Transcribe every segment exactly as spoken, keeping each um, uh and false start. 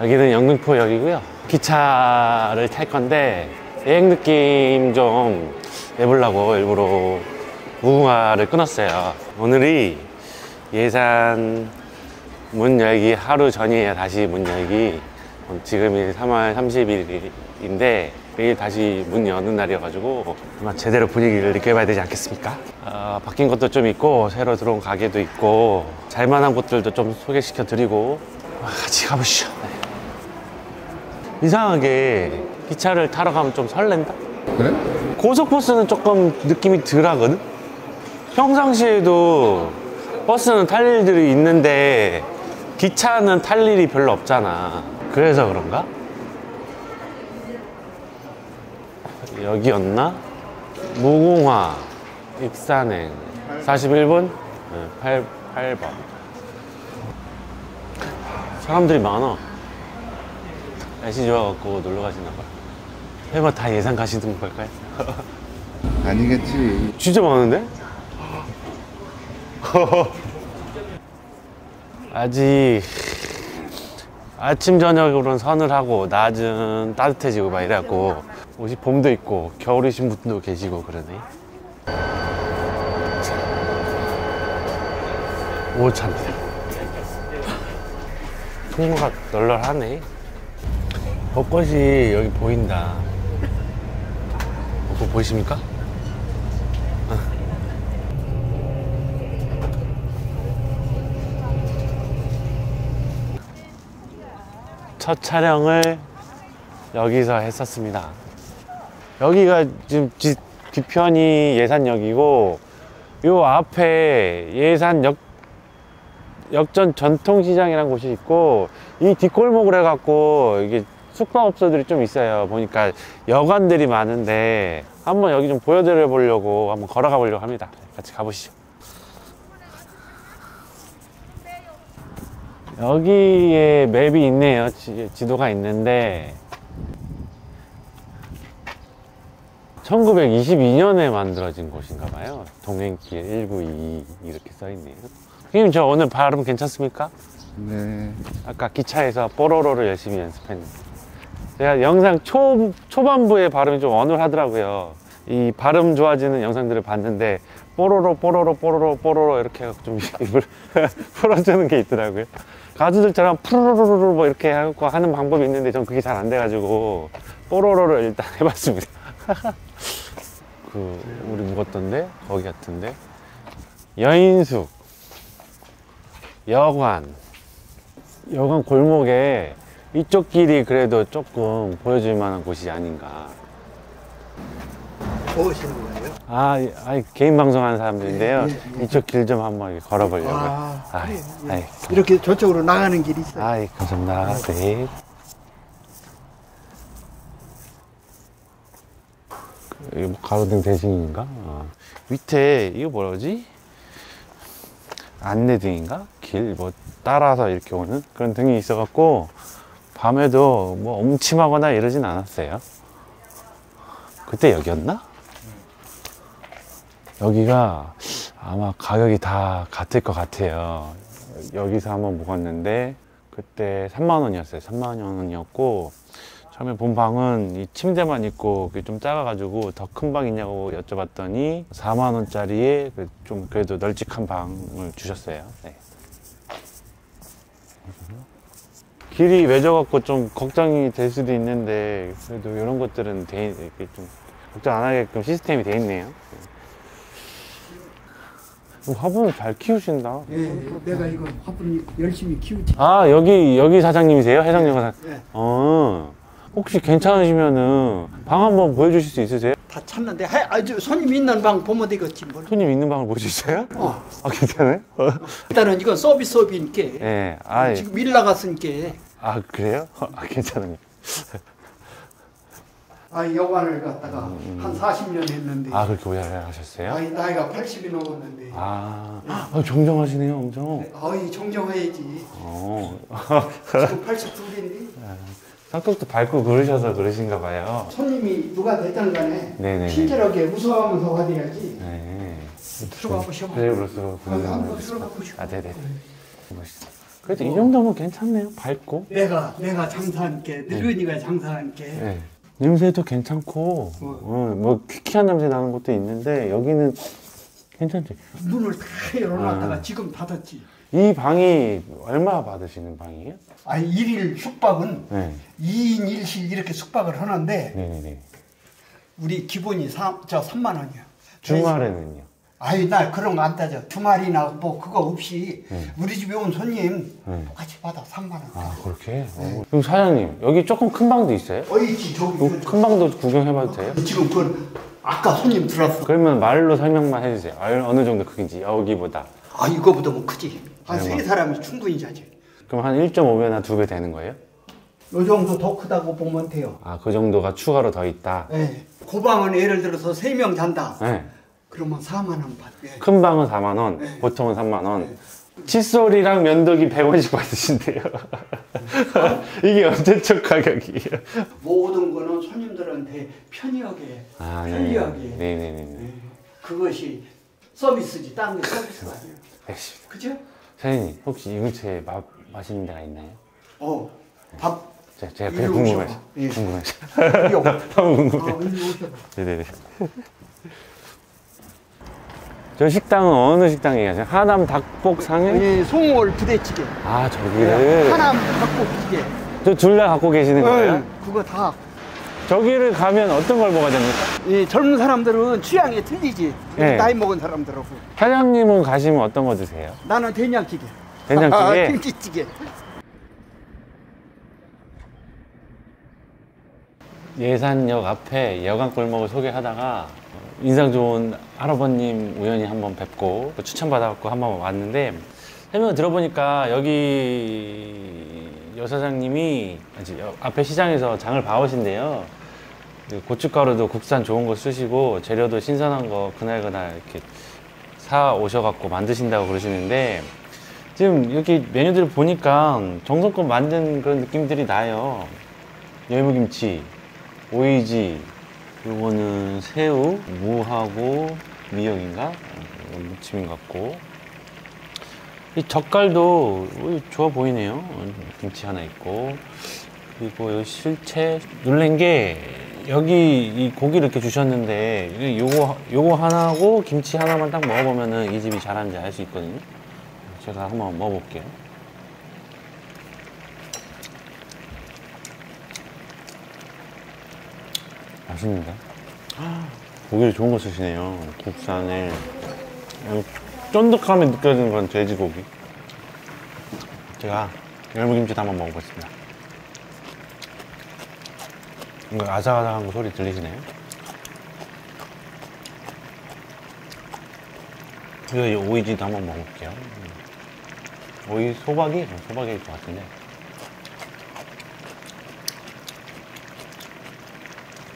여기는 영등포역이고요. 기차를 탈 건데 여행 느낌 좀 내보려고 일부러 무궁화를 끊었어요. 오늘이 예산 문 열기 하루 전이에요. 다시 문 열기. 지금이 삼월 삼십일인데 내일 다시 문 여는 날이어가지고 아마 제대로 분위기를 느껴봐야 되지 않겠습니까? 어, 바뀐 것도 좀 있고 새로 들어온 가게도 있고 잘만한 곳들도 좀 소개시켜 드리고 같이 가보시죠. 네. 이상하게 기차를 타러 가면 좀 설렌다? 그래? 고속버스는 조금 느낌이 덜 하거든? 평상시에도 버스는 탈 일들이 있는데 기차는 탈 일이 별로 없잖아. 그래서 그런가? 여기였나? 무궁화 익산행 사십일 분? 네, 팔 번 사람들이 많아. 날씨 좋아갖고 놀러 가시나봐. 설마 다 예산 가시는 걸까요? 아니겠지. 진짜 많은데? 아직 아침 저녁으로는 서늘하고 낮은 따뜻해지고 막 이래갖고 옷이 봄도 있고 겨울이신 분도 계시고 그러네. 오 참다. 통로가 널널하네. 벚꽃이 여기 보인다. 벚꽃 보이십니까? 첫 촬영을 여기서 했었습니다. 여기가 지금 지, 뒤편이 예산역이고 요 앞에 예산역 역전 전통시장이라는 곳이 있고 이 뒷골목으로 해갖고 이게 숙박업소들이 좀 있어요. 보니까 여관들이 많은데 한번 여기 좀 보여드려 보려고 한번 걸어가 보려고 합니다. 같이 가보시죠. 여기에 맵이 있네요. 지, 지도가 있는데 천구백이십이 년에 만들어진 곳인가 봐요. 동행길 일구이이 이렇게 써있네요. 형님 저 오늘 발음 괜찮습니까? 네. 아까 기차에서 뽀로로를 열심히 연습했는데 제가 영상 초, 초반부에 발음이 좀 어눌하더라고요. 이 발음 좋아지는 영상들을 봤는데 뽀로로 뽀로로 뽀로로 뽀로로 이렇게 좀 입을 풀어주는 게 있더라고요. 가수들처럼 푸르르르르 뭐 이렇게 하고 하는 방법이 있는데 전 그게 잘 안 돼가지고 뽀로로를 일단 해봤습니다. 그 우리 묵었던데 거기 같은데 여인숙 여관 여관 골목에 이쪽 길이 그래도 조금 보여줄 만한 곳이 아닌가. 오신 거예요? 아, 아니, 개인 방송하는 사람들인데요. 예, 예, 예. 이쪽 길 좀 한번 걸어보려고요. 아, 아, 예, 예. 아, 예. 이렇게 저쪽으로 나가는 길이 있어요. 아, 예, 감사합니다. 아, 네. 이거 가로등 대신인가? 어. 밑에 이거 뭐라지? 안내등인가? 길 뭐 따라서 이렇게 오는 그런 등이 있어갖고 밤에도 뭐 엄침하거나 이러진 않았어요. 그때 여기였나? 여기가 아마 가격이 다 같을 것 같아요. 여기서 한번 묵었는데 그때 삼만 원이었어요. 삼만 원이었고 처음에 본 방은 이 침대만 있고 그게 좀 작아가지고 더 큰 방 있냐고 여쭤봤더니 사만 원짜리에 좀 그래도 널찍한 방을 주셨어요. 네. 길이 외져갖고 좀 걱정이 될 수도 있는데 그래도 이런 것들은 돼, 이렇게 좀 걱정 안 하게끔 시스템이 돼 있네요. 화분을 잘 키우신다. 예, 내가 이거 화분 열심히 키우지. 아, 여기, 여기 사장님이세요? 해상역 사장님? 예. 어, 혹시 괜찮으시면은 방 한번 보여주실 수 있으세요? 다 찾는데, 하, 아주 손님 있는 방 보면 되겠지. 뭘. 손님 있는 방을 보여주세요? 어. 아, 괜찮아요? 어. 일단은 이건 서비스업이니까. 예, 아, 지금 일 나갔으니까. 아, 그래요? 아, 괜찮아요. 아, 여관을 갔다가 음. 한 사십 년 했는데. 아, 그렇게 오래 하셨어요? 아니, 나이가 팔십이 넘었는데. 아, 네. 아 정정하시네요, 엄청. 네, 아이, 정정해야지. 어. 지금 팔십이 인데. 아, 성격도 밝고 그러셔서 그러신가 봐요. 손님이 누가 되든 간에 네네. 친절하게 웃어하면서 가드려야지. 네. 들어가 보시오. 네, 그렇습니다. 한번 들어가 보시오. 아, 네네. 멋있어. 그래도 어. 이 정도면 괜찮네요. 밝고. 내가 내가 장사한 게 늙은이가 네. 장사한 게. 네. 냄새도 괜찮고 어. 어, 뭐 퀴퀴한 냄새 나는 것도 있는데 여기는 괜찮지. 문을 다 열어놨다가 아. 지금 닫았지. 이 방이 얼마 받으시는 방이에요? 아 일일 숙박은 네. 이인 일식 이렇게 숙박을 하는데 네네네. 우리 기본이 사, 저 삼만 원이야. 주말에는요? 아니 나 그런 거 안 따져. 주말이나 뭐 그거 없이 네. 우리 집에 온 손님 네. 같이 받아 삼만 원. 아 그렇게? 네. 그럼 사장님 여기 조금 큰 방도 있어요? 어 있지. 저기 큰 방도 구경해봐도 돼요? 지금 그 아까 손님 들어왔어. 그러면 말로 설명만 해주세요. 어느 정도 크기인지 여기보다. 아 이거보다 뭐 크지. 한 세 사람이 충분히 자지. 그럼 한 일 점 오 배나 두 배 되는 거예요? 요 정도 더 크다고 보면 돼요. 아, 그 정도가 추가로 더 있다? 네. 그 방은 예를 들어서 세 명 잔다. 네. 그러면 사만 원 받게. 큰 방은 사만 원, 네. 보통은 삼만 원. 네. 칫솔이랑 면도기 백 원씩 받으신대요. 어? 이게 언제적 가격이에요? 모든 거는 손님들한테 편리하게, 아, 편리하게. 네네네. 네, 네, 네. 네. 그것이 서비스지, 다른 게 서비스가 아니에요. 알겠습니다. 그죠? 사장님, 혹시 이 근처에 마, 맛있는 데가 있나요? 어. 밥 제가, 제가 그냥 궁금해서 예. 궁금해서 너무 궁금해. 아, 네네네. 저 식당은 어느 식당에 가세요? 하남 닭볶상에? 예, 송월두대찌개. 아 저기를 하남 닭볶찌개. 저 둘 다 갖고 계시는 거예요? 네, 그거 다. 저기를 가면 어떤 걸 먹어야 됩니까? 예, 젊은 사람들은 취향이 틀리지. 예. 나이 먹은 사람들하고. 사장님은 가시면 어떤 거 드세요? 나는 된장찌개. 된장찌개? 김치찌개. 예산역 앞에 여관골목을 소개하다가 인상 좋은 할아버님 우연히 한번 뵙고 추천받아갖고 한번 왔는데 설명을 들어보니까 여기 여사장님이 앞에 시장에서 장을 봐오신데요. 고춧가루도 국산 좋은 거 쓰시고 재료도 신선한 거 그날그날 이렇게 사오셔갖고 만드신다고 그러시는데 지금 이렇게 메뉴들을 보니까 정성껏 만든 그런 느낌들이 나요. 열무김치, 오이지, 요거는 새우, 무하고 미역인가? 무침인 것 같고 이 젓갈도 좋아 보이네요. 김치 하나 있고 그리고 여기 실체 놀란 게 여기 이 고기를 이렇게 주셨는데 요거, 요거 하나하고 김치 하나만 딱 먹어보면은 이 집이 잘하는지 알 수 있거든요. 제가 한번 먹어볼게요. 맛있는데? 고기를 좋은 거 쓰시네요. 국산에 쫀득함이 느껴지는 그런 돼지고기. 제가 열무김치도 한번 먹어보겠습니다. 이거 아삭아삭한 거 소리 들리시나요? 그리고 이 오이지도 한번 먹어볼게요. 오이 소박이? 소박이일 것 같은데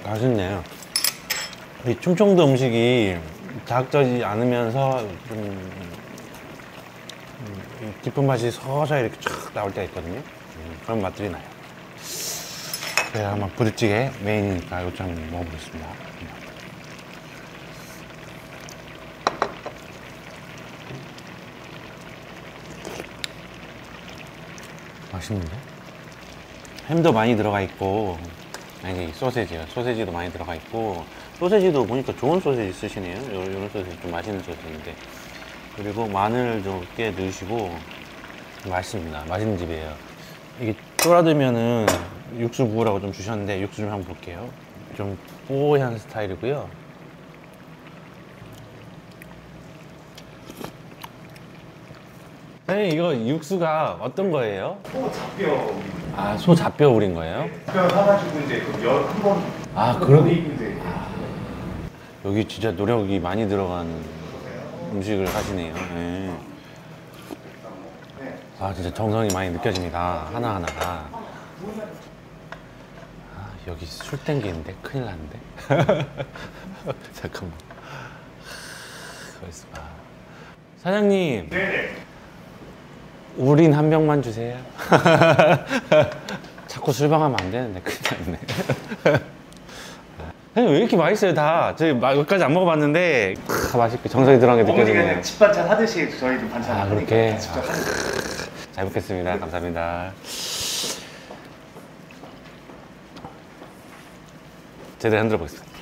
맛있네요. 이 충청도 음식이 자극적이지 않으면서 좀 깊은 맛이 서서히 이렇게 촥 나올 때가 있거든요. 음, 그런 맛들이 나요. 제가 한번 부대찌개 메인이니까 이것도 한번 먹어보겠습니다. 맛있는데? 햄도 많이 들어가 있고 아니 소세지요. 소세지도 많이 들어가 있고 소세지도 보니까 좋은 소세지 쓰시네요. 이런 소세지 좀 맛있는 소세지인데 그리고 마늘도 꽤 넣으시고 맛있습니다. 맛있는 집이에요. 이게 쫄아들면은 육수 부으라고 좀 주셨는데 육수 좀 한번 볼게요. 좀 뽀얀 스타일이고요. 선생님 이거 육수가 어떤 거예요? 소 잡뼈. 아, 소 잡뼈 우린 거예요? 잡뼈 사가지고 이제 그 열 한 번. 아, 그럼. 아, 여기 진짜 노력이 많이 들어간 음식을 하시네요. 네. 아, 진짜 정성이 많이 느껴집니다. 하나 하나가. 아, 여기 술 땡기는데 큰일 났는데. 잠깐만. 거기서 봐. 사장님. 네네. 우린 한 병만 주세요. 자꾸 술방하면 안 되는데 큰일 났네. 왜 이렇게 맛있어요 다? 저희 여기까지 안 먹어봤는데 크, 맛있게 정성이 들어간 게 느껴지네요. 어머니가 그냥 집반찬 하듯이 저희도 반찬을 아, 하니까 그렇게? 직접 하는 거예요. 잘 먹겠습니다. 감사합니다. 제대로 흔들어 보겠습니다.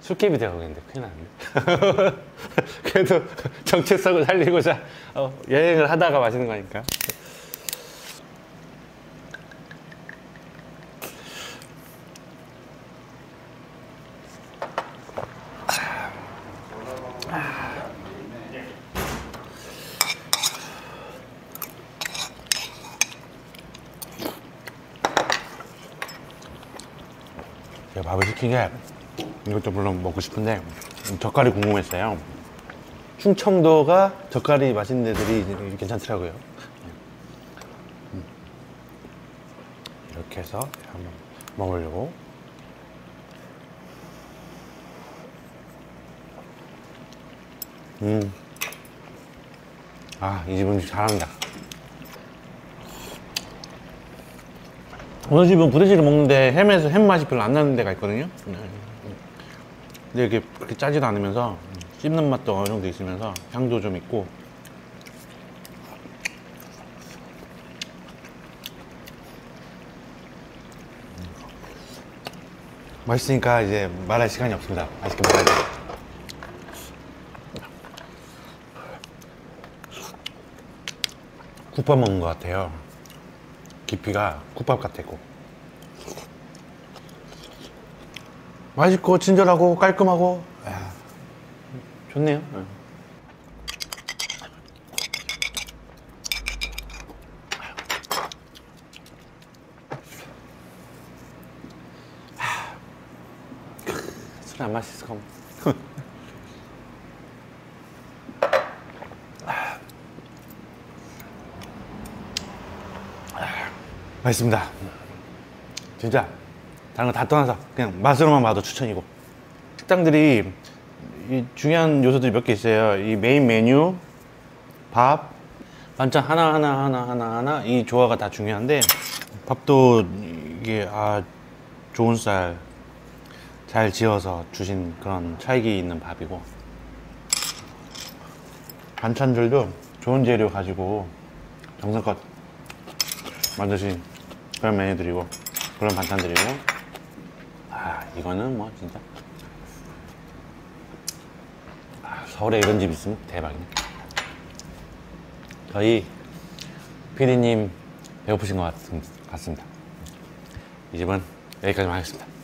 술김이 되어가겠는데 큰일 났는데. 그래도 정체성을 살리고자 어, 여행을 하다가 마시는 거니까. 제가 밥을 시킨 게 이것도 물론 먹고 싶은데 젓갈이 궁금했어요. 충청도가 젓갈이 맛있는 데들이 괜찮더라고요. 이렇게 해서 한번 먹으려고. 음. 아, 이 집 음식 잘한다. 어느 집은 부대찌개 먹는데 햄에서 햄 맛이 별로 안 나는 데가 있거든요. 근데 이렇게 그렇게 짜지도 않으면서 씹는 맛도 어느 정도 있으면서 향도 좀 있고. 맛있으니까 이제 말할 시간이 없습니다. 맛있게 먹어야 돼. 국밥 먹는 것 같아요. 깊이가 국밥 같았고, 맛있고 친절하고 깔끔하고 아, 좋네요. 응. 술 안 마실 거. 맛있습니다. 진짜 다른 거 다 떠나서 그냥 맛으로만 봐도 추천이고, 식당들이 이 중요한 요소들이 몇 개 있어요. 이 메인 메뉴, 밥, 반찬 하나하나 하나하나 하나, 하나 이 조화가 다 중요한데, 밥도 이게 아 좋은 쌀 잘 지어서 주신 그런 찰기 있는 밥이고, 반찬들도 좋은 재료 가지고 정성껏 만드신 그런 메뉴들이고, 그런 반찬들이고. 아, 이거는 뭐 진짜 아, 서울에 이런 집 있으면 대박이네. 저희 피디님 배고프신 것 같습니다. 이 집은 여기까지만 하겠습니다.